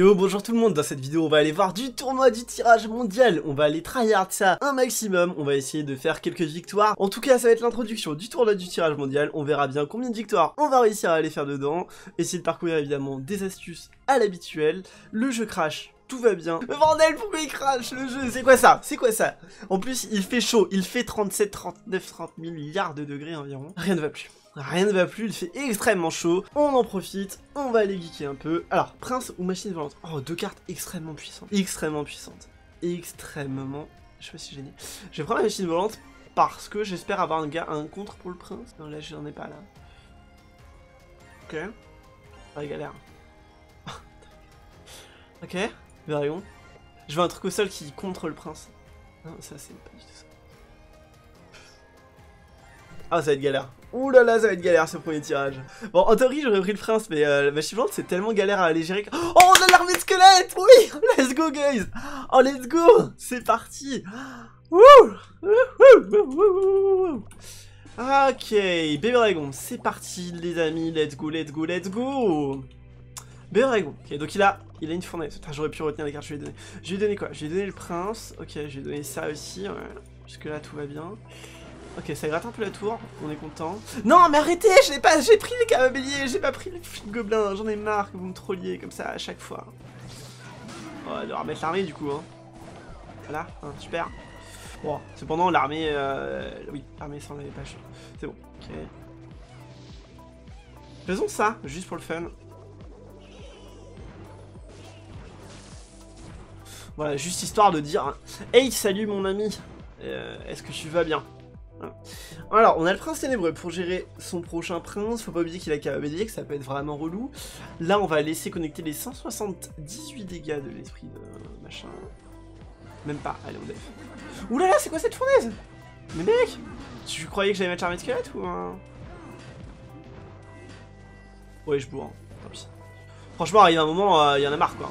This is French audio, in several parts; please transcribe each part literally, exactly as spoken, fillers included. Yo, bonjour tout le monde. Dans cette vidéo on va aller voir du tournoi du tirage mondial, on va aller tryhard ça un maximum, on va essayer de faire quelques victoires. En tout cas ça va être l'introduction du tournoi du tirage mondial, on verra bien combien de victoires on va réussir à aller faire dedans, essayer de parcourir évidemment des astuces à l'habituel. Le jeu crash, tout va bien. Mais bordel, pourquoi il crash le jeu? C'est quoi ça? C'est quoi ça? En plus il fait chaud, il fait trente-sept, trente-neuf, trente mille milliards de degrés environ, rien ne va plus. Rien ne va plus, il fait extrêmement chaud, on en profite, on va aller geeker un peu. Alors, prince ou machine volante? Oh, deux cartes extrêmement puissantes, extrêmement puissantes, extrêmement... Je sais pas si je suis gêné. Je vais prendre la machine volante parce que j'espère avoir un gars, un contre pour le prince. Non, là, j'en ai pas, là. Ok. Ah, galère. Ok, Barion. Je veux un truc au sol qui contre le prince. Non, ça, c'est pas du tout ça. Ah, ça va être galère. Ouh là là, ça va être galère ce premier tirage. Bon, en théorie, j'aurais pris le prince, mais euh, la machine volante, c'est tellement galère à aller gérer que... Oh, on a l'armée de squelettes. Oui, let's go, guys. Oh, let's go. C'est parti. Ok, bébé dragon, c'est parti, les amis. Let's go, let's go, let's go. Bébé dragon. Ok, donc il a, il a une fournaise. Enfin, j'aurais pu retenir les cartes, je lui ai donné. Je lui ai donné quoi? Je lui ai donné le prince. Ok, je lui ai donné ça aussi. Ouais. Jusque là, tout va bien. Ok, ça gratte un peu la tour, on est content. Non mais arrêtez, j'ai pas, j'ai pris les cavaliers, j'ai pas pris les gobelins, j'en ai marre que vous me trolliez comme ça à chaque fois. On va devoir mettre l'armée du coup, hein. Voilà, hein, super. Bon, cependant l'armée, euh... oui, l'armée sans l'avait pas, c'est bon, ok. Faisons ça, juste pour le fun. Voilà, juste histoire de dire, hey, salut mon ami, euh, est-ce que tu vas bien? Alors, on a le prince ténébreux pour gérer son prochain prince. Faut pas oublier qu'il a qu'à obéir, que ça peut être vraiment relou. Là, on va laisser connecter les cent soixante-dix-huit dégâts de l'esprit de machin. Même pas, allez, on def. Ouh là là, c'est quoi cette fournaise? Mais mec, tu croyais que j'allais mettre l'armée de squelette ou un... Ouais, je bourre. Tant pis. Franchement, arrive un moment, euh, y en a marre quoi.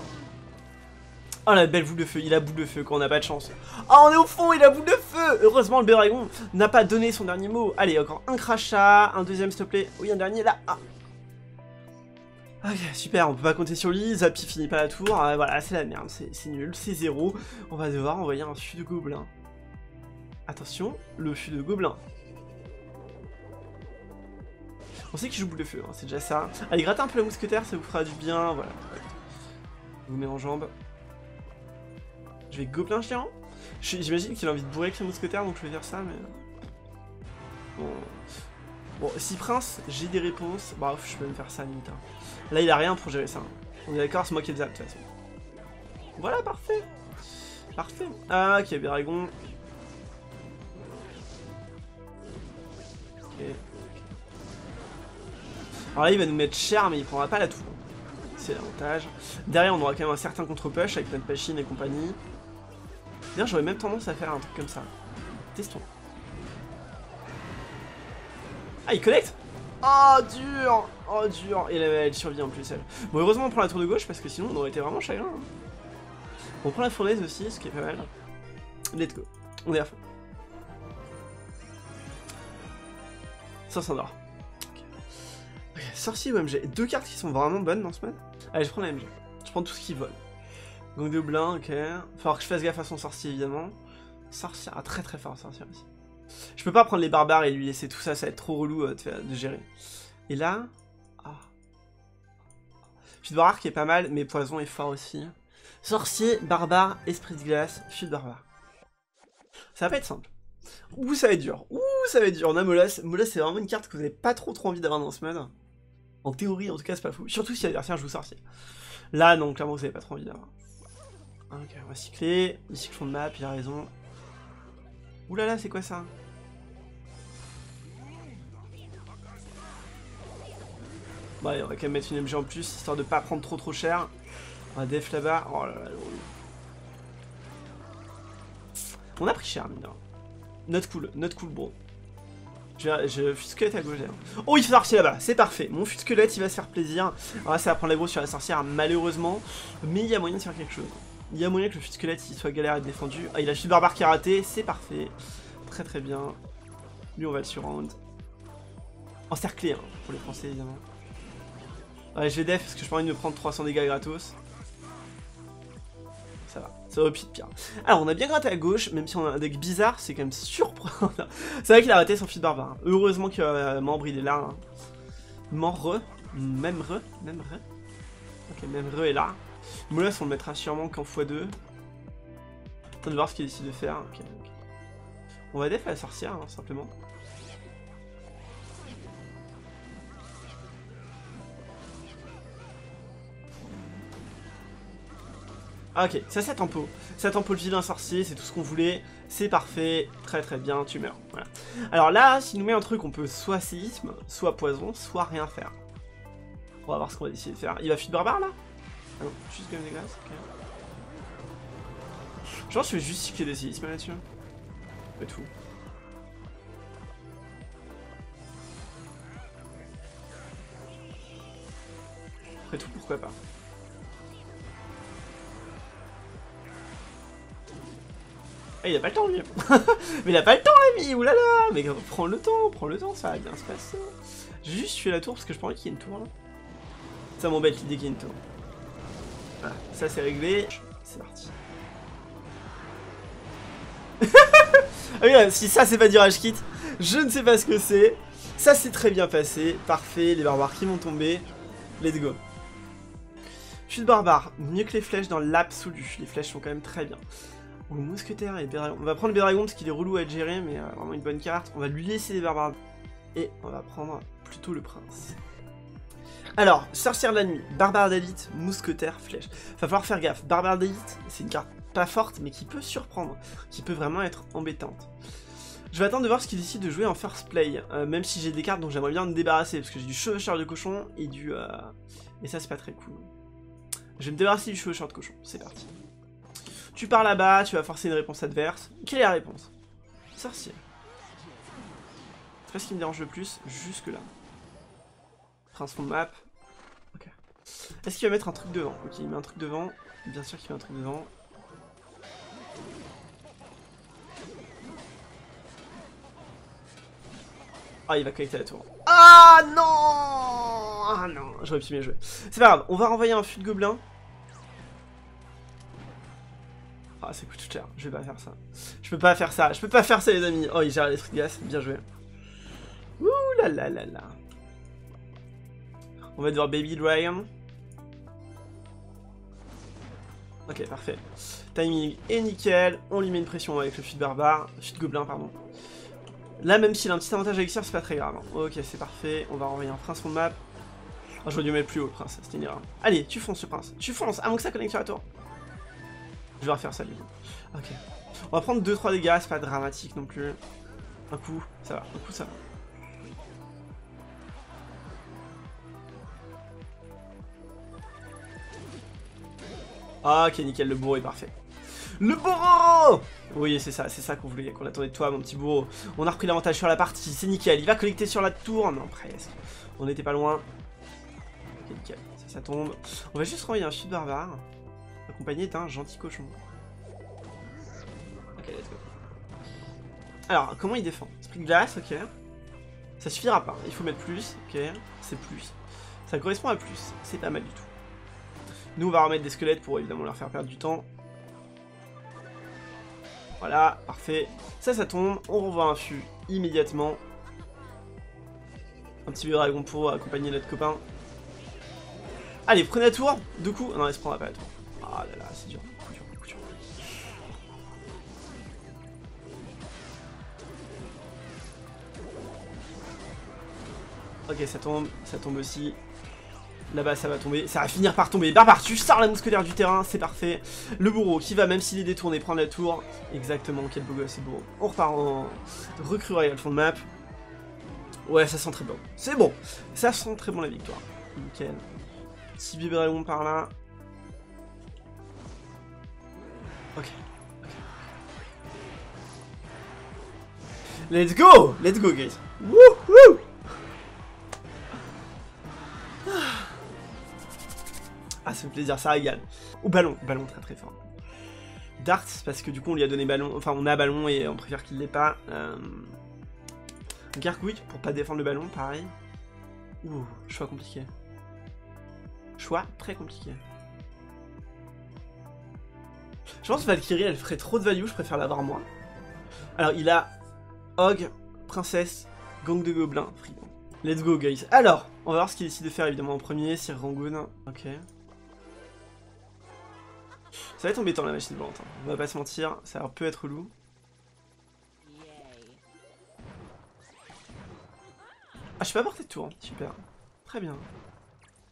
Oh la belle boule de feu, il a boule de feu quand on n'a pas de chance. Ah, on est au fond, il a boule de feu. Heureusement le bédragon n'a pas donné son dernier mot. Allez, encore un crachat, un deuxième s'il te plaît. Oui, un dernier là. Ah. Ok, super, on peut pas compter sur lui, Zappy finit pas la tour. Euh, voilà, c'est la merde, c'est nul, c'est zéro. On va devoir envoyer un fût de gobelin. Attention, le fût de gobelin. On sait qu'il joue boule de feu, hein, c'est déjà ça. Allez, grattez un peu la mousquetaire, ça vous fera du bien, voilà. Je vous mets en jambes. Je vais gobelin géant. J'imagine qu'il a envie de bourrer avec ses mousquetaires, donc je vais faire ça, mais... Bon, bon si prince, j'ai des réponses. Bah, je peux même faire ça, limite. Hein. Là, il a rien pour gérer ça. Hein. On est d'accord, c'est moi qui ai le zap, de toute façon. Voilà, parfait. Parfait. Ah, ok, Béragon. Ok. Alors là, il va nous mettre cher, mais il prendra pas la tour. C'est l'avantage. Derrière, on aura quand même un certain contre-push avec notre Pachine et compagnie. D'ailleurs, j'aurais même tendance à faire un truc comme ça. Testons. Ah, il connecte. Oh, dur. Oh, dur. Et elle, elle survit en plus, elle. Bon, heureusement, on prend la tour de gauche parce que sinon, on aurait été vraiment chagrin. Hein. On prend la fournaise aussi, ce qui est pas mal. Let's go. On est à fond. Ça s'endort. Ok. Ok, sorcier ou M G. Deux cartes qui sont vraiment bonnes dans ce mode. Allez, je prends la M G. Je prends tout ce qui vole. Donc de blin, ok. Faut que je fasse gaffe à son sorcier évidemment. Sorcier, ah, très très fort sorcier aussi. Je peux pas prendre les barbares et lui laisser tout ça, ça va être trop relou euh, de, de gérer. Et là, ah, fût de barbare qui est pas mal, mais poison est fort aussi. Sorcier, barbare, esprit de glace, fût de barbare. Ça va pas être simple. Ouh, ça va être dur. Ouh, ça va être dur. On a Molas. Molas, c'est vraiment une carte que vous avez pas trop trop envie d'avoir dans ce mode. En théorie, en tout cas, c'est pas fou. Surtout si l'adversaire joue sorcier. Là, non, clairement, vous avez pas trop envie d'avoir. Ok, on va cycler, il cycle fond de map, il a raison. Oulala, là là, c'est quoi ça? Bon allez, on va quand même mettre une M G en plus, histoire de pas prendre trop trop cher. On va def là-bas, oh là là, le rouleau. On a pris cher, mine de rien. Not cool, not cool bro. Je, je fût de squelette à gauche d'ailleurs. Oh, il fait sorcier là-bas, c'est parfait. Mon fût de squelette, il va se faire plaisir. Alors là, ça va prendre la grosse sur la sorcière, malheureusement. Mais il y a moyen de faire quelque chose. Il y a moyen que le fût de squelette il soit galère à être défendu. Ah, il a fût de barbare qui a raté, c'est parfait. Très très bien. Lui on va le surround. Encerclé hein, pour les Français évidemment. Ouais, je vais def parce que je n'ai pas envie de me prendre trois cents dégâts gratos. ça va, ça va pire de pire. Alors on a bien gratté à gauche, même si on a un deck bizarre, c'est quand même surprenant. C'est vrai qu'il a raté son fil barbare, hein. Heureusement que euh, Membre il est là, hein. Membre, même re, même re. Ok, même re est là. Molas on le mettra sûrement qu'en fois deux. Attends de voir ce qu'il décide de faire, okay, okay. On va défaire la sorcière, hein, simplement. Ah ok, ça ça tempo, ça tempo le vilain sorcier, c'est tout ce qu'on voulait, c'est parfait, très très bien, tu meurs, voilà. Alors là, s'il nous met un truc, on peut soit séisme, soit poison, soit rien faire. On va voir ce qu'on va essayer de faire. Il va fuir de barbare là? Ah non, juste gomme des glaces, ok. Genre je vais juste cycler des séismes là-dessus. Pas de fou. Après tout, pourquoi pas. Ah, il a pas le temps lui. Mais il a pas le temps l'ami. Oulala. Mais prends le temps, prends le temps, ça va bien se passer. J'ai juste tué la tour parce que je pensais qu'il y ait une tour là. Ça m'embête l'idée qu'il y ait une tour. Voilà, ça c'est réglé. C'est parti. Ah oui, là, si ça c'est pas du rage kit, je ne sais pas ce que c'est. Ça s'est très bien passé, parfait, les barbares qui vont tomber. Let's go. Chute barbare, mieux que les flèches dans l'absolu. Les flèches sont quand même très bien. Ou le mousquetaire et le Bédragon. On va prendre le Bédragon parce qu'il est relou à gérer, mais euh, vraiment une bonne carte. On va lui laisser les barbares. Et on va prendre plutôt le prince. Alors, sorcière de la nuit, barbare d'élite, mousquetaire, flèche. Va falloir faire gaffe. Barbare d'élite, c'est une carte pas forte, mais qui peut surprendre. Qui peut vraiment être embêtante. Je vais attendre de voir ce qu'il décide de jouer en first play. Euh, même si j'ai des cartes dont j'aimerais bien me débarrasser. Parce que j'ai du chevaucheur de cochon et du... Euh... Et ça, c'est pas très cool. Je vais me débarrasser du chevaucheur de cochon. C'est parti. Tu pars là-bas, tu vas forcer une réponse adverse. Quelle est la réponse? Sorcier. C'est pas ce qui me dérange le plus, jusque-là. Prince fond de map. Ok. Est-ce qu'il va mettre un truc devant? Ok, il met un truc devant. Bien sûr qu'il met un truc devant. Ah, il va collecter la tour. Ah non! Ah non, j'aurais pu bien jouer. C'est pas grave, on va renvoyer un fût de gobelin. Ah, ça coûte tout cher, je vais pas faire ça. Je peux pas faire ça, je peux pas faire ça les amis. Oh, il gère les trucs gaz, bien joué. Ouh là là là là. On va devoir Baby Dragon. Ok, parfait. Timing est nickel, on lui met une pression avec le fût de barbare, fût de gobelin pardon. Là, même s'il a un petit avantage à l'extérieur, c'est pas très grave. Hein. Ok, c'est parfait, on va renvoyer un prince en map. Oh, j'aurais dû mettre plus haut le prince, c'était une erreur. Allez, tu fonces ce prince, tu fonces, avant que ça connecte sur la tour. Je vais refaire ça du coup. Ok. On va prendre deux trois dégâts, c'est pas dramatique non plus. Un coup, ça va. Un coup, ça va. Ah, ok, nickel, le bourreau est parfait. Le bourreau! Oui, c'est ça, c'est ça qu'on voulait, qu'on attendait de toi, mon petit bourreau. On a repris l'avantage sur la partie, c'est nickel. Il va collecter sur la tour. Non, presque. On n'était pas loin. Ok, nickel. Ça, ça tombe. On va juste renvoyer un chute barbare. Accompagné d'un gentil cochon. Ok, let's go. Alors, comment il défend? Split glace, ok. Ça suffira pas, il faut mettre plus, ok. C'est plus. Ça correspond à plus, c'est pas mal du tout. Nous, on va remettre des squelettes pour évidemment leur faire perdre du temps. Voilà, parfait. Ça, ça tombe, on renvoie un fût immédiatement. Un petit bédragon pour accompagner notre copain. Allez, prenez la tour, du coup. Non, elle se prendra pas la tour. Ah là là, c'est dur, beaucoup dur, beaucoup dur. Ok, ça tombe, ça tombe aussi. Là-bas, ça va tomber, ça va finir par tomber. Barbare, tu sors la mousquetaire du terrain, c'est parfait. Le bourreau qui va, même s'il est détourné, prendre la tour. Exactement, quel beau gosse, c'est beau. On repart en recrue royale, fond de map. Ouais, ça sent très bon. C'est bon, ça sent très bon la victoire. Nickel. Petit biberon par là. Ok, ok. Let's go! Let's go, guys! Wouhou! Ah, ça fait plaisir, ça régale. Ou ballon, ballon très très fort. Dart, parce que du coup on lui a donné ballon, enfin on a ballon et on préfère qu'il l'ait pas. Euh... Gargouille, pour pas défendre le ballon, pareil. Ouh, choix compliqué. Choix très compliqué. Je pense que Valkyrie, elle ferait trop de value, je préfère l'avoir moins. Alors, il a Hog, Princesse, Gang de Gobelins, Fripon. Let's go, guys. Alors, on va voir ce qu'il décide de faire, évidemment, en premier. Sir Rangoon. Ok. Ça va être embêtant, la machine volante. Hein. On va pas se mentir, ça peut être relou. Ah, je suis pas porté de tour. Hein. Super. Très bien.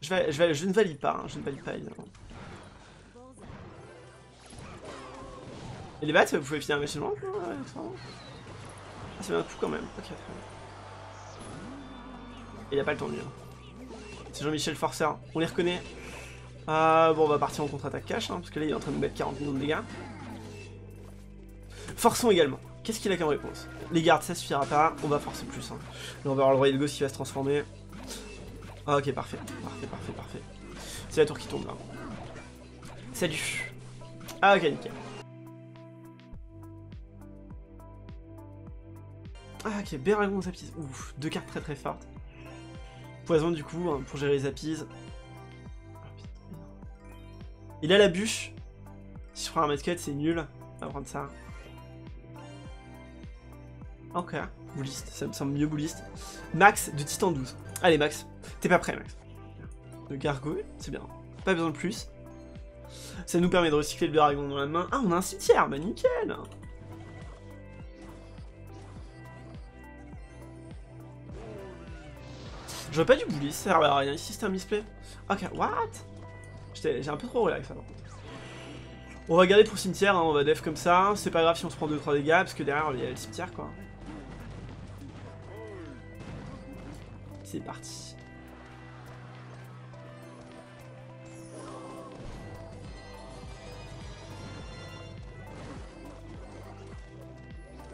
Je, vais, je, vais, je ne valide pas, hein. Je ne valide pas, évidemment. Et les battes, vous pouvez finir la machine volante, non? Ouais, vraiment... Ah, ça met un coup quand même. Ok, très bien. Et il a pas le temps de lire. C'est Jean-Michel Forcer, on les reconnaît. Euh, bon, on va partir en contre-attaque cash, hein, parce que là il est en train de nous mettre quarante millions de dégâts. Forçons également. Qu'est-ce qu'il a comme réponse? Les gardes, ça suffira pas, on va forcer plus. Hein. Là on va avoir le roi de Gauss qui va se transformer. Ah, ok, parfait, parfait, parfait, parfait. C'est la tour qui tombe là. Salut. Ah, ok, nickel. Ah, ok, Béragon Zappies. Ouf, deux cartes très très fortes. Poison du coup hein, pour gérer les appises. Il a la bûche. Si je prends un matcut, c'est nul. On va prendre ça. Ok. Bouliste, ça me semble mieux bouliste. Max de Titan douze. Allez Max, t'es pas prêt Max. Le gargouille, c'est bien. Pas besoin de plus. Ça nous permet de recycler le dragon dans la main. Ah, on a un cimetière, bah nickel. J'aurais pas dû bouler, ça sert à rien. Ici c'était un misplay. Ok, what? J'ai un peu trop relax alors. On va garder pour le cimetière, hein, on va def comme ça. C'est pas grave si on se prend deux trois dégâts, parce que derrière il y a le cimetière quoi. C'est parti.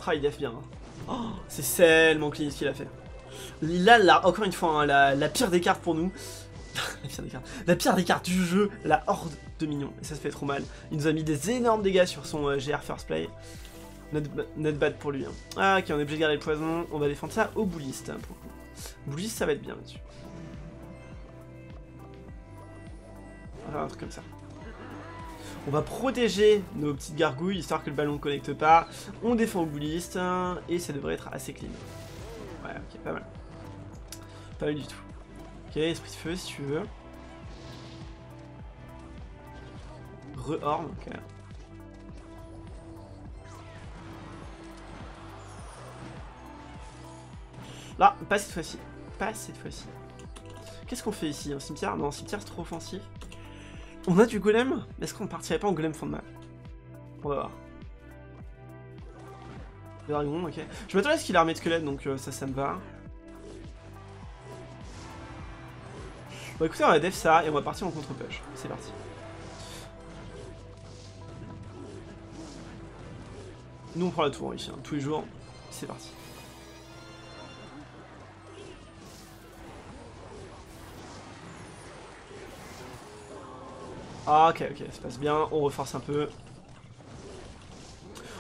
Ah, il def bien. Hein. Oh, c'est tellement clean ce qu'il a fait. Là, là, encore une fois, hein, la, la pire des cartes pour nous. La pire des cartes. La pire des cartes du jeu, la horde de mignons. Et ça se fait trop mal. Il nous a mis des énormes dégâts sur son euh, G R First Play. Not, not bad pour lui. Hein. Ah, ok, on est obligé de garder le poison. On va défendre ça au bouliste. Hein, pour le coup. Bouliste, ça va être bien là-dessus. On va faire un truc comme ça. On va protéger nos petites gargouilles, histoire que le ballon ne connecte pas. On défend au bouliste. Hein, et ça devrait être assez clean. Ouais, ok, pas mal. Pas mal du tout. Ok, esprit de feu si tu veux. Re-horn, ok. Là, pas cette fois-ci. Pas cette fois-ci. Qu'est-ce qu'on fait ici? Un cimetière? Non, un cimetière c'est trop offensif. On a du golem? Est-ce qu'on partirait pas en golem fond de map? On va voir. Dragon, ok. Je m'attendais à ce qu'il a armé de squelette, donc euh, ça, ça me va. Bon, écoutez, on va def ça et on va partir en contre-push. C'est parti. Nous, on prend la tour ici, hein, tous les jours. C'est parti. Ah, ok, ok, ça se passe bien. On reforce un peu.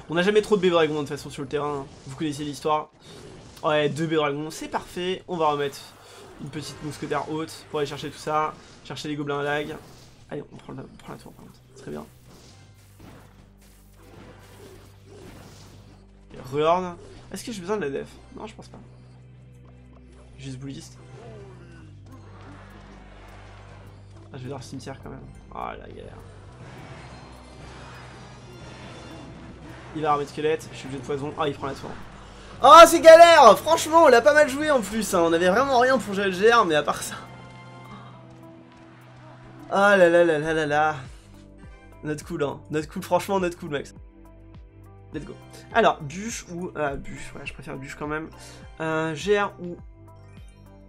On n'a jamais trop de B-Dragons de toute façon sur le terrain, hein. Vous connaissez l'histoire. Ouais, deux B-Dragons, c'est parfait. On va remettre une petite mousquetaire haute pour aller chercher tout ça. Chercher les gobelins à lag. Allez, on prend la, on prend la tour par contre, très bien. Rehorn. Est-ce que j'ai besoin de la def? Non, je pense pas. Juste bouliste. Ah, je vais dans le cimetière quand même. Ah, oh, la galère. Il va armer de squelette, je suis obligé de poison. Ah, il prend la tour. Oh, c'est galère! Franchement, on l'a pas mal joué en plus. Hein. On avait vraiment rien pour jouer le G R, mais à part ça. Ah là là là là là là. Not cool, hein. Not cool, franchement, not cool, Max. Let's go. Alors, bûche ou. Euh, bûche, ouais, je préfère bûche quand même. Euh, G R ou.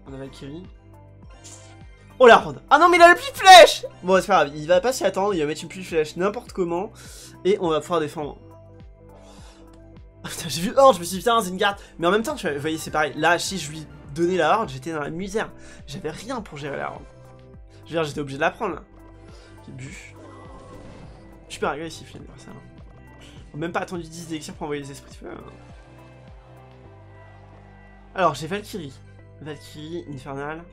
On a Valkyrie. Oh la ronde. Ah non, mais il a la pluie de flèche! Bon, c'est pas grave, il va pas s'y attendre, il va mettre une pluie de flèche n'importe comment. Et on va pouvoir défendre. Oh putain, j'ai vu Horde, je me suis dit putain c'est une carte. Mais en même temps, tu voyez c'est pareil, là si je lui donnais la Horde, j'étais dans la misère. J'avais rien pour gérer la Horde. Je veux dire, j'étais obligé de la prendre là. J'ai bu. Je suis pas agressif là, ça. On n'a même pas attendu dix d'élections pour envoyer les esprits de feu. Alors j'ai Valkyrie. Valkyrie, Infernal.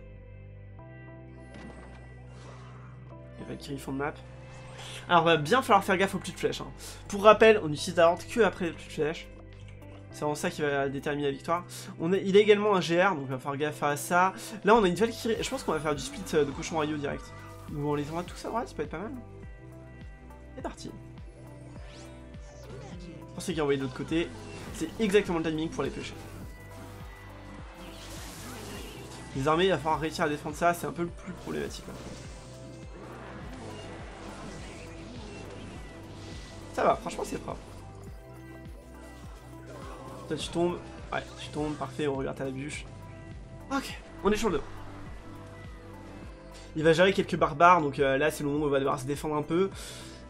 Et Valkyrie fond de map. Alors va bien falloir faire gaffe aux petites flèches. Hein. Pour rappel, on utilise la horde que après les petites flèches. C'est vraiment ça qui va déterminer la victoire. On est, il est également un G R, donc il va falloir gaffe à ça. Là on a une Valkyrie, je pense qu'on va faire du split de cochon rayo direct. Ou on les envoie tous à droite, ça peut être pas mal. C'est parti. On sait qu'il a envoyé de l'autre côté. C'est exactement le timing pour les pêcher. Les armées, il va falloir réussir à défendre ça, c'est un peu le plus problématique. Hein. Ça va, franchement c'est propre. Toi tu tombes, ouais tu tombes, parfait, on regarde à la bûche. Ok, on est sur le dos. Il va gérer quelques barbares, donc euh, là c'est le moment où on va devoir se défendre un peu.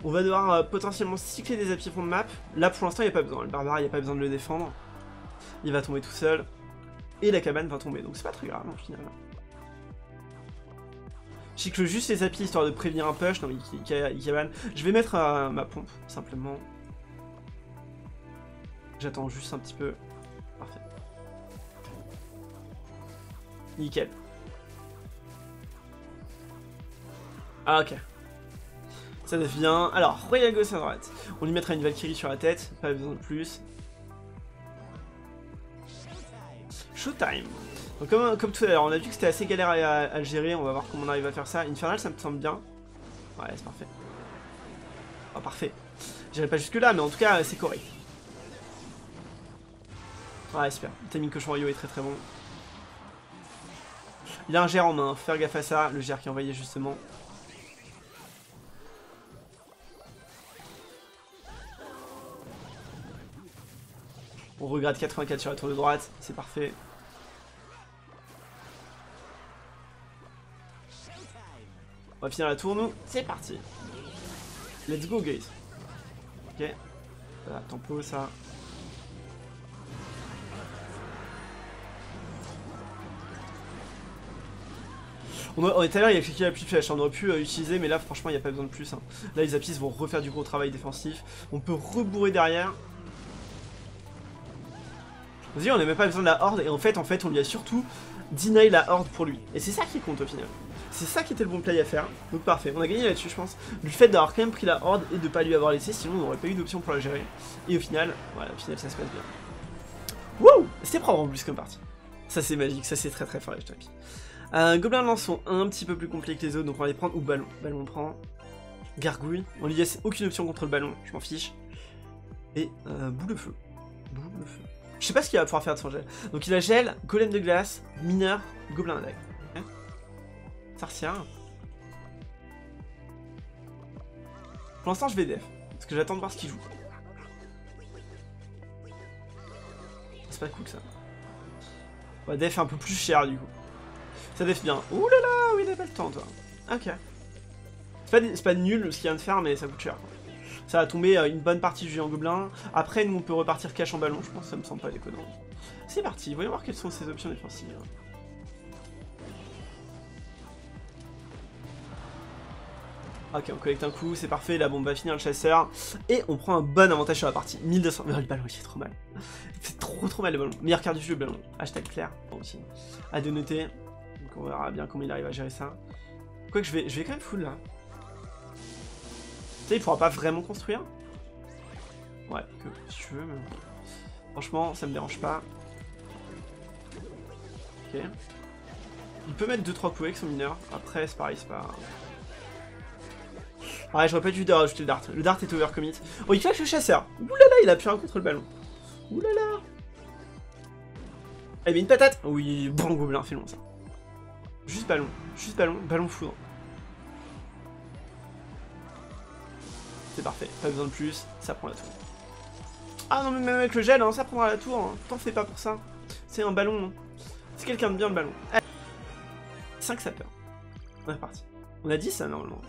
On va devoir euh, potentiellement cycler des appuis de map. Là pour l'instant il n'y a pas besoin, le barbare il n'y a pas besoin de le défendre. Il va tomber tout seul. Et la cabane va tomber, donc c'est pas très grave en final. Je cycle juste les appuis histoire de prévenir un push. Non, il, il, il, il cabane. Je vais mettre euh, ma pompe, simplement. J'attends juste un petit peu. Parfait. Nickel. Ah, ok. Ça devient... Alors, Royal Ghost à droite. On lui mettra une Valkyrie sur la tête, pas besoin de plus. Showtime. Donc comme, comme tout à l'heure, on a vu que c'était assez galère à, à gérer, on va voir comment on arrive à faire ça. Infernal, ça me semble bien. Ouais, c'est parfait. Oh, parfait. J'irai pas jusque là, mais en tout cas, c'est correct. Ouais, super. Le timing cochon royaux est très très bon. Il a un G R en main, faut faire gaffe à ça, le G R qui est envoyé justement. On regrette quatre-vingt-quatre sur la tour de droite, c'est parfait. On va finir la tour, nous. C'est parti. Let's go, guys. Ok. Voilà, tempo, ça. On est tout à l'heure, il y a cliqué la petite flèche, on aurait pu euh, utiliser, mais là, franchement, il n'y a pas besoin de plus. Hein. Là, les apis vont refaire du gros travail défensif. On peut rebourrer derrière. Vas-y, on n'a même pas besoin de la horde, et en fait, en fait, on lui a surtout deny la horde pour lui. Et c'est ça qui compte au final. C'est ça qui était le bon play à faire. Donc parfait, on a gagné là-dessus, je pense. Du fait d'avoir quand même pris la horde et de pas lui avoir laissé, sinon on n'aurait pas eu d'option pour la gérer. Et au final, voilà, au final, ça se passe bien. Wouh, c'était propre en plus comme partie. Ça c'est magique, ça c'est très très fort les tapis. Euh, Gobelins lançons un petit peu plus compliqués que les autres, donc on va les prendre. Ou ballon, ballon on prend. Gargouille, on lui laisse aucune option contre le ballon, je m'en fiche. Et euh, boule de feu, boule de feu. Je sais pas ce qu'il va pouvoir faire de son gel. Donc il a gel, golem de glace, mineur, gobelin à dague. Hein, Sarcia. Pour l'instant je vais def, parce que j'attends de voir ce qu'il joue. C'est pas cool ça. On va def un peu plus cher du coup. Ça def bien. Ouh là là, oui il a pas le temps toi. Ok. C'est pas, pas nul ce qu'il vient de faire mais ça coûte cher quoi. Ça va tomber une bonne partie du géant gobelin. Après, nous, on peut repartir cash en ballon. Je pense que ça me semble pas déconnant. C'est parti. Voyons voir quelles sont ses options défensives. Ok, on collecte un coup. C'est parfait. La bombe va finir le chasseur. Et on prend un bon avantage sur la partie. mille deux cents. Mais oh, le ballon, il est trop mal. C'est trop trop mal le ballon. Meilleur quart du jeu, le ballon. Hashtag clair. Bon, aussi. À de noter. Donc, on verra bien comment il arrive à gérer ça. Quoique, je vais, je vais quand même full là. Tu sais, il pourra pas vraiment construire. Ouais, que si tu veux, mais... Franchement, ça me dérange pas. Ok. Il peut mettre deux trois coups avec son mineur. Après, c'est pareil, c'est pas... Ouais, j'aurais pas dû rajouter le dart. Le dart est overcommit. Oh, il clash le chasseur. Oulala, il a pu un contre le ballon. Oulala. Eh bien, une patate. Oui, bon gobelin, fais long ça. Juste ballon. Juste ballon. Ballon foudre. C'est parfait, pas besoin de plus, ça prend la tour. Ah non mais même avec le gel, hein, ça prendra la tour, hein. T'en fais pas pour ça. C'est un ballon, hein. C'est quelqu'un de bien le ballon. Allez. cinq sapeurs. On est parti. On a dit ça normalement.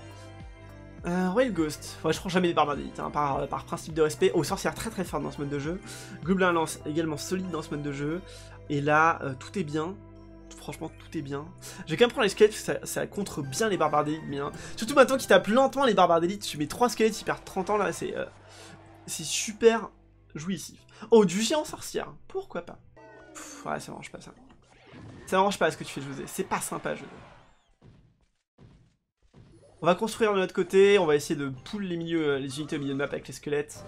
Euh, Royal Ghost. Ouais, je prends jamais les barbares d'élite, hein, par, par principe de respect. Oh, sorcière très très forte dans ce mode de jeu. Gobelin lance également solide dans ce mode de jeu. Et là, euh, tout est bien. Franchement, tout est bien. Je vais quand même prendre les squelettes parce que ça, ça contre bien les barbares d'élite. Bien. Surtout maintenant qu'ils tapent lentement les barbares d'élite. Tu mets trois squelettes, ils perdent trente ans là. C'est euh, super jouissif. Oh, du géant sorcière. Pourquoi pas. Pff, ouais, ça m'arrange pas ça. Ça m'arrange pas ce que tu fais, José. C'est pas sympa, José. On va construire de notre côté, on va essayer de pull les milieux, les unités au milieu de map avec les squelettes.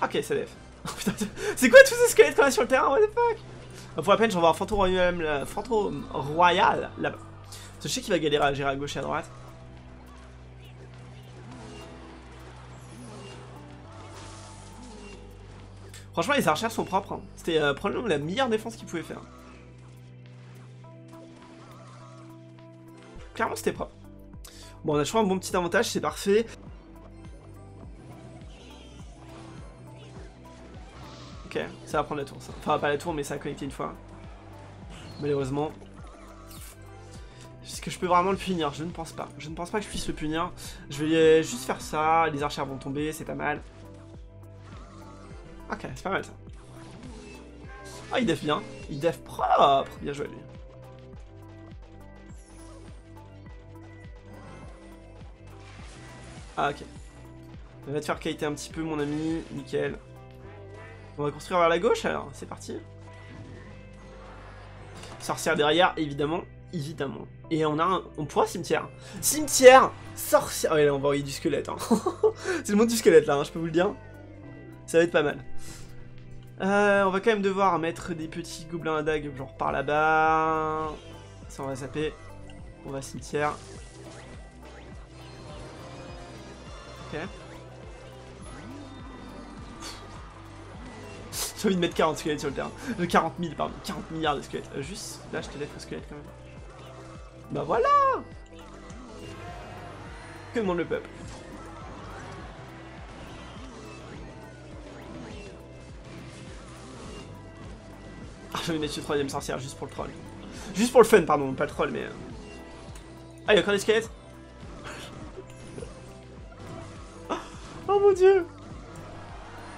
Ok, ça def. C'est quoi tous ces squelettes qu'on a sur le terrain? What the fuck? Pour la peine, j'en vois un fantôme royal là-bas. Royal, là je sais qu'il va galérer à gérer à gauche et à droite. Franchement, les archères sont propres. Hein. C'était euh, probablement la meilleure défense qu'ils pouvaient faire. Clairement, c'était propre. Bon, on a toujours un bon petit avantage, c'est parfait. Ok, ça va prendre la tour, ça. Enfin, pas la tour, mais ça a connecté une fois. Malheureusement. Est-ce que je peux vraiment le punir? Je ne pense pas. Je ne pense pas que je puisse le punir. Je vais juste faire ça. Les archères vont tomber, c'est pas mal. Ok, c'est pas mal ça. Ah, il def bien. Il def propre. Bien joué lui. Ah, ok. On va te faire kiter un petit peu, mon ami. Nickel. On va construire vers la gauche alors. C'est parti. Sorcière derrière, évidemment. Évidemment. Et on a un... on pourra cimetière. Cimetière, sorcière. Oh, là, on va envoyer du squelette. Hein. C'est le monde du squelette là, hein, je peux vous le dire. Ça va être pas mal. Euh, on va quand même devoir mettre des petits gobelins à dague, genre par là-bas. Ça, on va zapper. On va cimetière. Ok. J'ai envie de mettre quarante squelettes sur le terrain. Euh, quarante mille, pardon. quarante milliards de squelettes. Euh, juste, là, je te lève le squelette quand même. Bah voilà! Que demande le peuple? Je vais mettre une troisième sorcière juste pour le troll. Juste pour le fun, pardon, pas le troll, mais. Ah, il y a encore des squelettes. Oh mon dieu!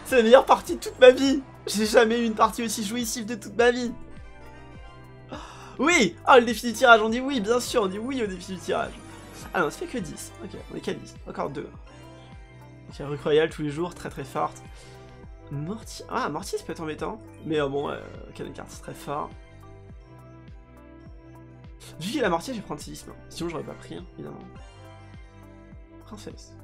C'est la meilleure partie de toute ma vie! J'ai jamais eu une partie aussi jouissive de toute ma vie! Oui! Ah, le défi du tirage, on dit oui, bien sûr, on dit oui au défi du tirage. Ah non, ça fait que dix. Ok, on est qu'à dix. Encore deux. Ok, Ruc Royal tous les jours, très très forte. Mortis. Ah, Mortis peut être embêtant. Mais euh, bon, euh, Canon Card, c'est très fort. Vu qu'il a Mortis, je vais prendre Silisme. Sinon, j'aurais pas pris, hein, évidemment. Princesse.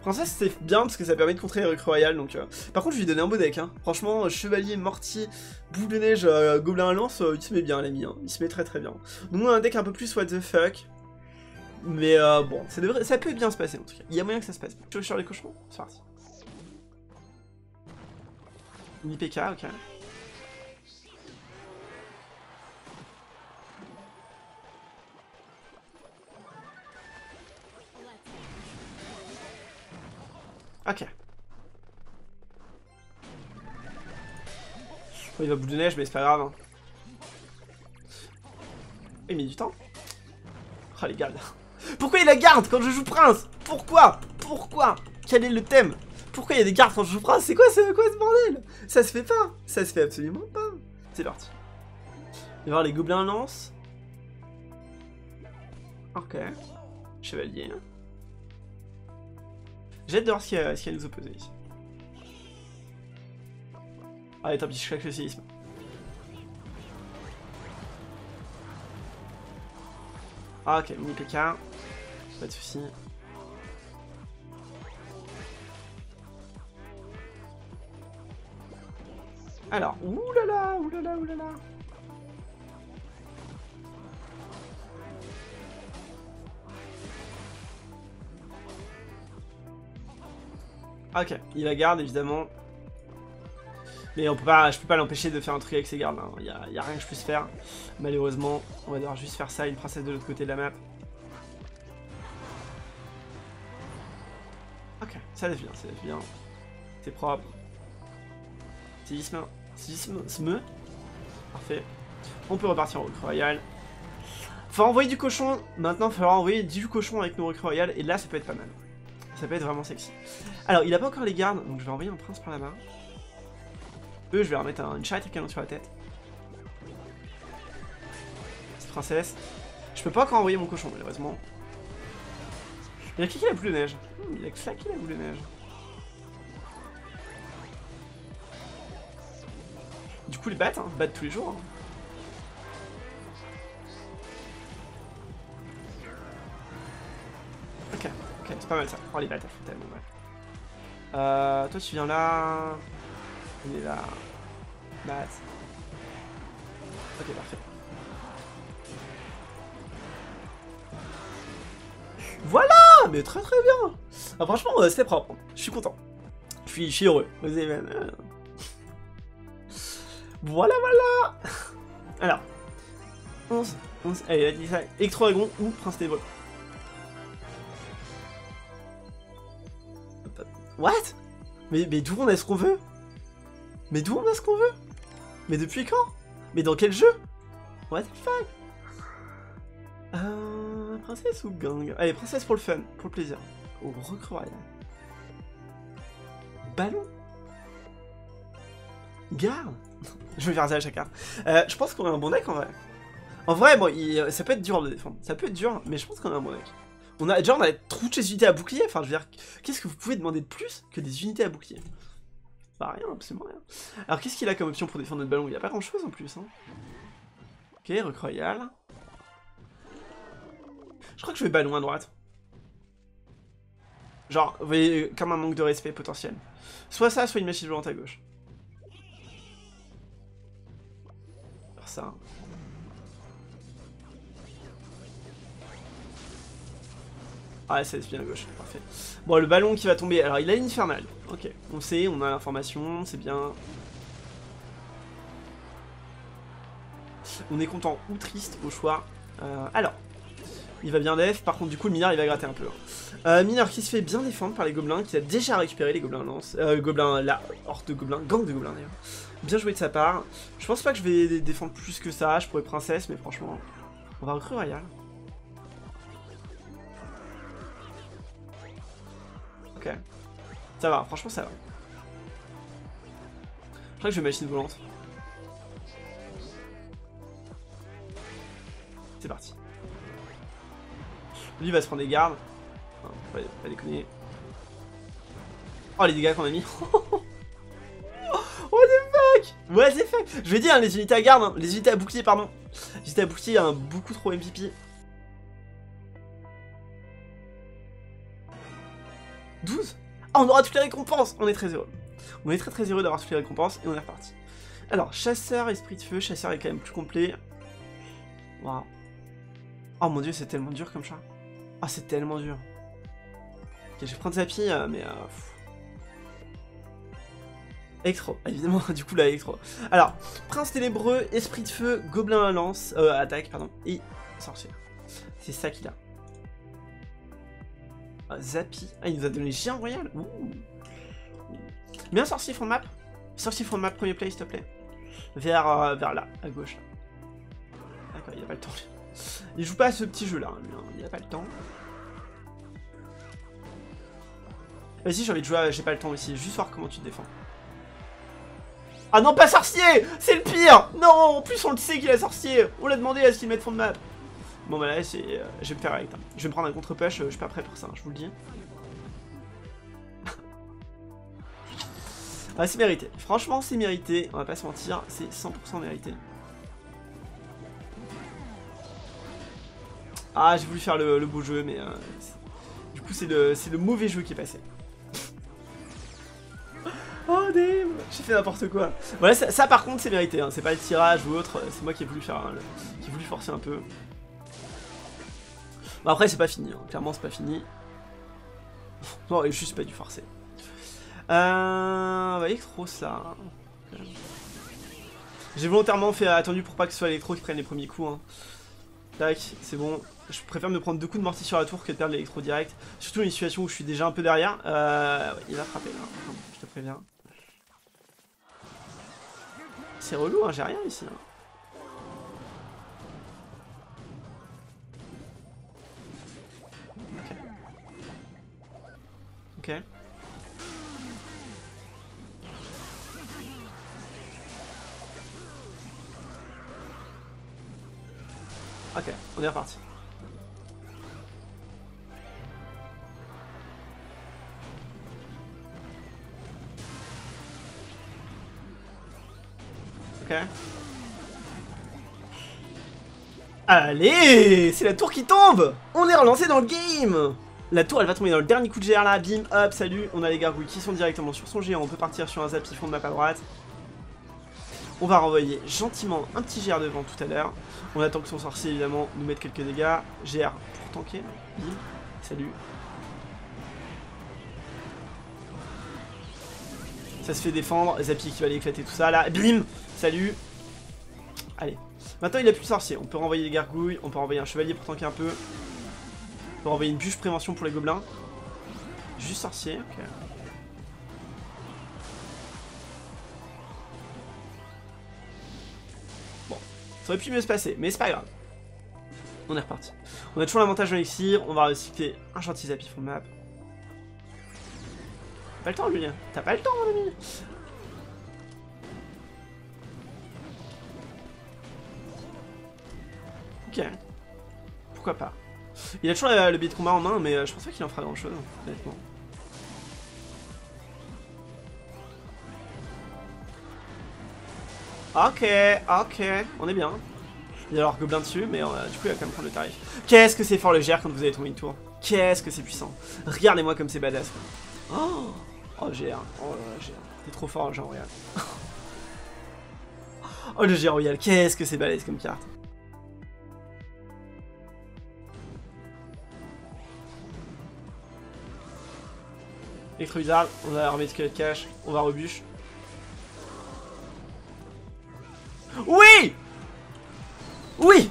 Princesse, c'est bien parce que ça permet de contrer les Ruc Royal. Donc, euh... par contre, je lui ai donné un beau deck. Hein. Franchement, Chevalier, Mortier, Boule de Neige, euh, Gobelin à Lance, euh, il se met bien, l'ami. Hein. Il se met très très bien. Donc, on a un deck un peu plus what the fuck. Mais euh, bon, ça, devrait... ça peut bien se passer en tout cas. Il y a moyen que ça se passe. Chevalier des cochons, c'est parti. Ni P K, ok. Ok. Oh, il va boule de neige, mais c'est pas grave. Hein. Il met du temps. Oh, les gardes. Pourquoi il la garde quand je joue prince? Pourquoi? Pourquoi? Quel est le thème? Pourquoi il y a des gardes quand je joue prince? C'est quoi, quoi ce bordel? Ça se fait pas. Ça se fait absolument pas. C'est parti. Il va y avoir les gobelins lance. Ok. Chevalier. J'ai hâte de voir ce qu'il y, qu y a à nous opposer ici. Allez, tant pis, je claque le séisme. Ah, ok, mini P K. Pas de soucis. Alors, oulala, oulala, oulala. Ok, il la garde évidemment. Mais on peut pas, je peux pas l'empêcher de faire un truc avec ses gardes. Il hein. y, y a rien que je puisse faire. Malheureusement, on va devoir juste faire ça. Une princesse de l'autre côté de la map. Ok, ça devient, ça devient. C'est propre. Séisme, séisme, sme. Parfait. On peut repartir en Ruc Royal. Faut envoyer du cochon. Maintenant, il faudra envoyer du cochon avec nos Ruc Royal. Et là, ça peut être pas mal. Ça peut être vraiment sexy. Alors, il a pas encore les gardes, donc je vais envoyer un prince par là-bas. Eux, je vais leur mettre un, une charité canon sur la tête. Cette princesse. Je peux pas encore envoyer mon cochon, malheureusement. Il a cliqué la boule de neige. Hmm, il a claqué la boule de neige. cool bat, hein, bat tous les jours. Hein. Ok, ok, c'est pas mal ça. Oh les bats, elles font tellement mal. Euh, toi tu viens là. On est là. Bat. Ok, parfait. Voilà, mais très très bien. Ah, franchement, euh, c'était propre. Je suis content. Je suis, je suis heureux. Vous avez même, euh... Voilà, voilà. Alors, onze, onze. Allez, elle a dit ça. Electro-Dragon ou Prince des Brumes. What? Mais, mais d'où on a ce qu'on veut? Mais d'où on a ce qu'on veut? Mais depuis quand? Mais dans quel jeu? What the fuck? Euh, princesse ou gang? Allez, princesse pour le fun, pour le plaisir. Au recroyal. Ballon? Garde? Je vais faire ça à chacun. Euh, je pense qu'on a un bon deck en vrai. En vrai, bon, il, ça peut être dur de défendre. Ça peut être dur, mais je pense qu'on a un bon deck. On a, déjà, on a trop de unités à bouclier. Enfin, je veux dire, qu'est-ce que vous pouvez demander de plus que des unités à bouclier? Bah, rien, absolument rien. Alors, qu'est-ce qu'il a comme option pour défendre notre ballon? Il n'y a pas grand-chose en plus. Hein. Ok, recroyal. Je crois que je vais ballon à droite. Genre, vous voyez, comme un manque de respect potentiel. Soit ça, soit une machine volante à gauche. Alors, ça. Ah, ça laisse bien à gauche, parfait. Bon, le ballon qui va tomber, alors il a une infernale. Ok, on sait, on a l'information, c'est bien. On est content ou triste au choix. Euh, alors, il va bien def, par contre du coup le mineur il va gratter un peu. Hein. Euh, mineur qui se fait bien défendre par les gobelins, qui a déjà récupéré les gobelins lance. Euh, gobelins, la horde de gobelins, gang de gobelins d'ailleurs. Bien joué de sa part. Je pense pas que je vais défendre plus que ça, je pourrais princesse, mais franchement, on va recruter royal. Okay. Ça va, franchement ça va. Je crois que je vais machine volante. C'est parti. Lui il va se prendre des gardes. Enfin, pas, pas déconner. Oh les dégâts qu'on a mis. What the fuck? What the fuck? Je vais dire hein, les unités à garde, hein. Les unités à bouclier pardon. Les unités à bouclier hein, beaucoup trop M V P. douze. Ah, on aura toutes les récompenses. On est très heureux. On est très très heureux d'avoir toutes les récompenses et on est reparti. Alors, chasseur, esprit de feu, chasseur est quand même plus complet. Waouh. Oh mon dieu, c'est tellement dur comme chat. Ah, oh, c'est tellement dur. Ok, je vais prendre sa pille, mais... Euh, électro, évidemment, du coup là, électro. Alors, prince ténébreux, esprit de feu, gobelin à lance, euh, attaque, pardon, et sorcier. C'est ça qu'il a. Ah, Zappy. Ah, il nous a donné Géant Royal. Ouh. Mets un sorcier front de map. Sorcier front de map, premier play, s'il te plaît. Vers, euh, vers là, à gauche. D'accord, il a pas le temps. Il joue pas à ce petit jeu-là, hein. Il a pas le temps. Vas-y, j'ai envie de jouer à... J'ai pas le temps aussi. Juste voir comment tu te défends. Ah non, pas sorcier! C'est le pire! Non, en plus, on le sait qu'il a sorcier. On l'a demandé à ce qu'il mette front de map. Bon bah là, c'est, euh, je vais me faire avec. Hein. Je vais me prendre un contre-push, euh, je suis pas prêt pour ça, hein, je vous le dis. Ah, c'est mérité. Franchement, c'est mérité, on va pas se mentir, c'est cent pour cent mérité. Ah, j'ai voulu faire le, le beau jeu, mais euh, du coup, c'est le, le mauvais jeu qui est passé. Oh, damn! J'ai fait n'importe quoi. Voilà, ça, ça par contre, c'est mérité, hein. C'est pas le tirage ou autre, c'est moi qui ai voulu faire, hein, le, qui ai voulu forcer un peu. Après, c'est pas fini, hein. Clairement, c'est pas fini. Non, il a juste pas dû forcer. Euh. Bah, électro, ça. J'ai volontairement fait attendu pour pas que ce soit l'électro qui prenne les premiers coups. Hein. Tac, c'est bon. Je préfère me prendre deux coups de mortier sur la tour que de perdre l'électro direct. Surtout dans une situation où je suis déjà un peu derrière. Euh. Ouais, il va frapper, là. Hein. Je te préviens. C'est relou, hein. J'ai rien ici. Hein. Ok. Ok, on est reparti. Ok. Allez, c'est la tour qui tombe. On est relancé dans le game. La tour elle va tomber dans le dernier coup de G R là, bim, hop, salut. On a les gargouilles qui sont directement sur son G R, on peut partir sur un zap qui fond de map à droite. On va renvoyer gentiment un petit G R devant tout à l'heure. On attend que son sorcier évidemment nous mette quelques dégâts. G R pour tanker, bim, salut. Ça se fait défendre, Zapier qui va aller éclater tout ça, là, bim, salut. Allez, maintenant il a plus de sorcier, on peut renvoyer les gargouilles, on peut renvoyer un chevalier pour tanker un peu. On peut renvoyer une bûche prévention pour les gobelins. Juste sorcier, ok. Bon, ça aurait pu mieux se passer, mais c'est pas grave. On est reparti. On a toujours l'avantage en elixir, on va recycler un gentil Zapier pour map. T'as pas le temps, Julien. T'as pas le temps, mon ami. Ok. Pourquoi pas. Il a toujours le, le billet de combat en main, mais je pense pas qu'il en fera grand chose, honnêtement. Ok, ok. On est bien. Il y a leur gobelin dessus, mais euh, du coup, il va quand même prendre le tarif. Qu'est-ce que c'est fort le G R quand vous avez tombé une tour. Qu'est-ce que c'est puissant. Regardez-moi comme c'est badass. Oh. Oh G R, oh là là G R, t'es trop fort Jean Royal. Oh le G R Royal, qu'est-ce que c'est balèze comme carte. Electro Wizard, on va remettre Skelet Cache, on va rebuche. Oui. Oui.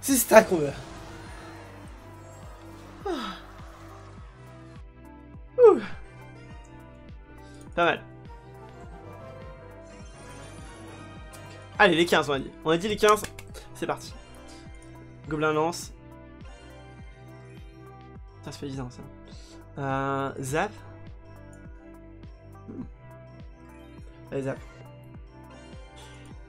C'est ça qu'on veut. Pas mal. Allez, les quinze, on a dit. On a dit les quinze. C'est parti. Gobelin lance. Ça se fait bizarre, ça. Euh, zap. Allez, zap.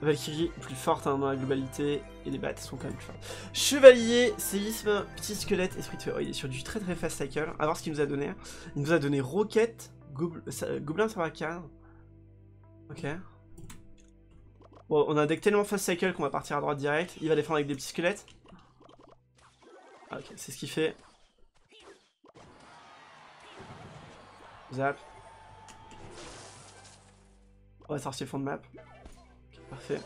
Valkyrie, plus forte hein, dans la globalité. Et les battes sont quand même plus fortes. Chevalier, séisme, petit squelette, esprit de feu. Oh, il est sur du très très fast cycle. À voir ce qu'il nous a donné. Il nous a donné roquette. Gobelin sur la carte. Ok. Bon, on a un deck tellement fast cycle qu'on va partir à droite direct. Il va défendre avec des petits squelettes. Ah, ok, c'est ce qu'il fait. Zap. On va sortir fond de map. Okay, parfait.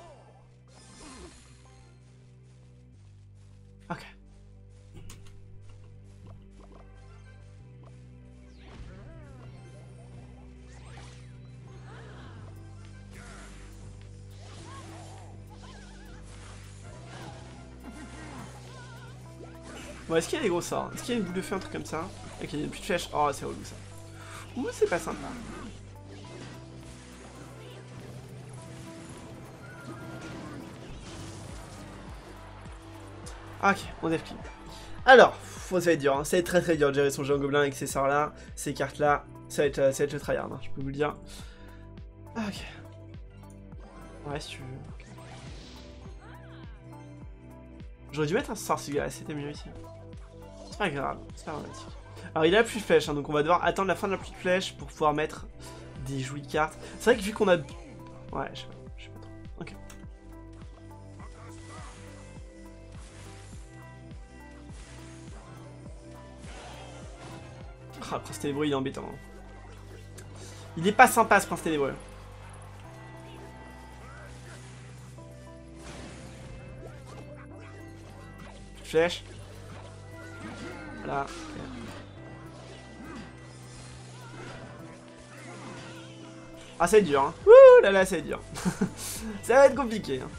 Ok. Bon, est-ce qu'il y a des gros sorts? Est-ce qu'il y a une boule de feu, un truc comme ça? Ok, il n'y a plus de flèche. Oh, c'est relou ça. Ouh, c'est pas sympa. Ok, on est flic. Alors, ça va être dur, hein. Ça va être très très dur de gérer son jeu en gobelin avec ces sorts là, ces cartes là. Ça va être, ça va être le tryhard, hein, je peux vous le dire. Ok. Ouais, si tu veux. Okay. J'aurais dû mettre un sorcier, c'était mieux ici. C'est pas grave, c'est pas dramatique. Alors il a plus de flèches, hein, donc on va devoir attendre la fin de la pluie de flèches pour pouvoir mettre des jouies de cartes. C'est vrai que vu qu'on a... Ouais, je sais pas, je sais pas trop. Ok. Ah, oh, Prince Ténébreux, il est embêtant. Hein. Il est pas sympa ce Prince Ténébreux. Flèche. Voilà. Okay. Ah, c'est dur, hein. Ouh là là, c'est dur. Ça va être compliqué. Hein.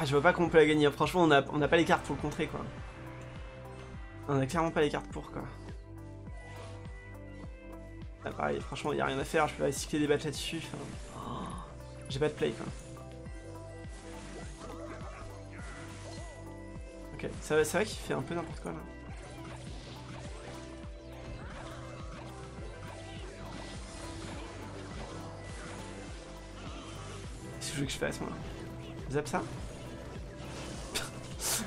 Ah, je vois pas comment on peut la gagner. Franchement, on a, on a pas les cartes pour le contrer, quoi. On a clairement pas les cartes pour, quoi. Ah, pareil, franchement, y a rien à faire. Je peux recycler des battes là-dessus. Enfin, oh, j'ai pas de play, quoi. Ok, c'est vrai qu'il fait un peu n'importe quoi, là. Que je fasse moi. Zap ça.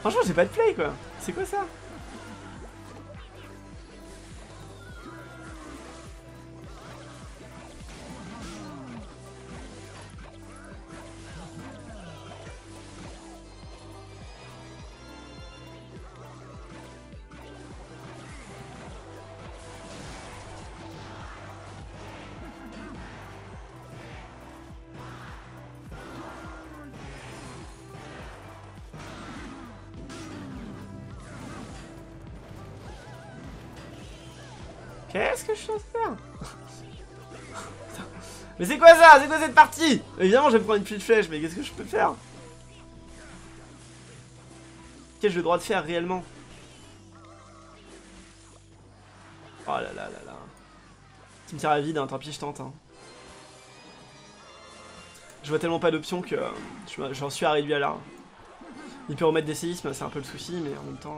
Franchement j'ai pas de play quoi. C'est quoi ça? Qu'est-ce que je suis censé faire? Mais c'est quoi ça? C'est quoi cette partie? Évidemment, je vais me prendre une petite flèche, mais qu'est-ce que je peux faire? Qu'est-ce que j'ai le droit de faire réellement? Oh là là là là. Tu me tires à vide, hein, tant pis, je tente. Hein. Je vois tellement pas d'options que euh, j'en suis à réduire là. Il peut remettre des séismes, c'est un peu le souci, mais en même temps. Euh...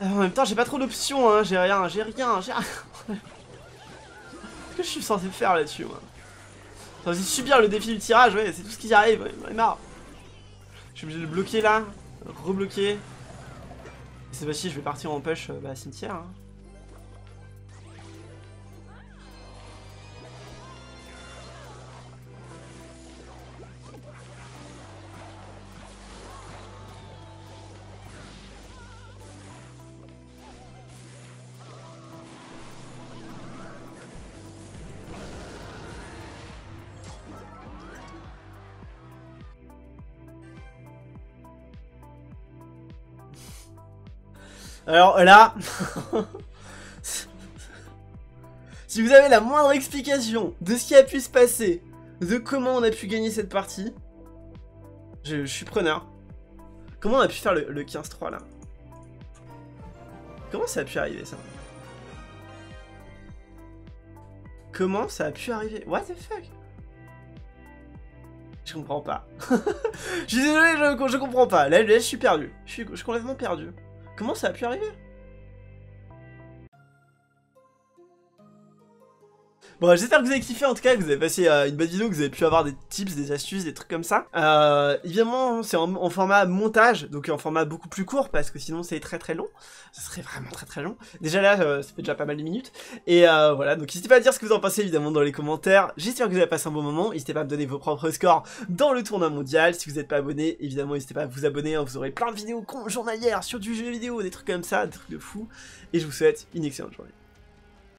En même temps, j'ai pas trop d'options, hein, j'ai rien, j'ai rien, j'ai rien. Qu'est-ce que je suis censé faire là-dessus, moi? Enfin, c'est subir le défi du tirage, ouais, c'est tout ce qui arrive, ouais, j'en ai marre. Je suis obligé de le bloquer là, rebloquer. C'est pas si je vais partir en pêche, bah, cimetière. Hein. Alors là, si vous avez la moindre explication de ce qui a pu se passer, de comment on a pu gagner cette partie, je, je suis preneur. Comment on a pu faire le, le quinze trois là? Comment ça a pu arriver ça? Comment ça a pu arriver? What the fuck? Je comprends pas. Je suis désolé, je, je comprends pas. Là, là, je suis perdu. Je suis, je suis complètement perdu. Comment ça a pu arriver? Bon, j'espère que vous avez kiffé, en tout cas, que vous avez passé euh, une bonne vidéo, que vous avez pu avoir des tips, des astuces, des trucs comme ça. Euh, évidemment, c'est en, en format montage, donc en format beaucoup plus court, parce que sinon c'est très très long. Ce serait vraiment très très long. Déjà là, euh, ça fait déjà pas mal de minutes. Et euh, voilà, donc n'hésitez pas à dire ce que vous en pensez, évidemment, dans les commentaires. J'espère que vous avez passé un bon moment. N'hésitez pas à me donner vos propres scores dans le tournoi mondial. Si vous n'êtes pas abonné, évidemment, n'hésitez pas à vous abonner. Hein, vous aurez plein de vidéos journalières sur du jeu vidéo, des trucs comme ça, des trucs de fou. Et je vous souhaite une excellente journée.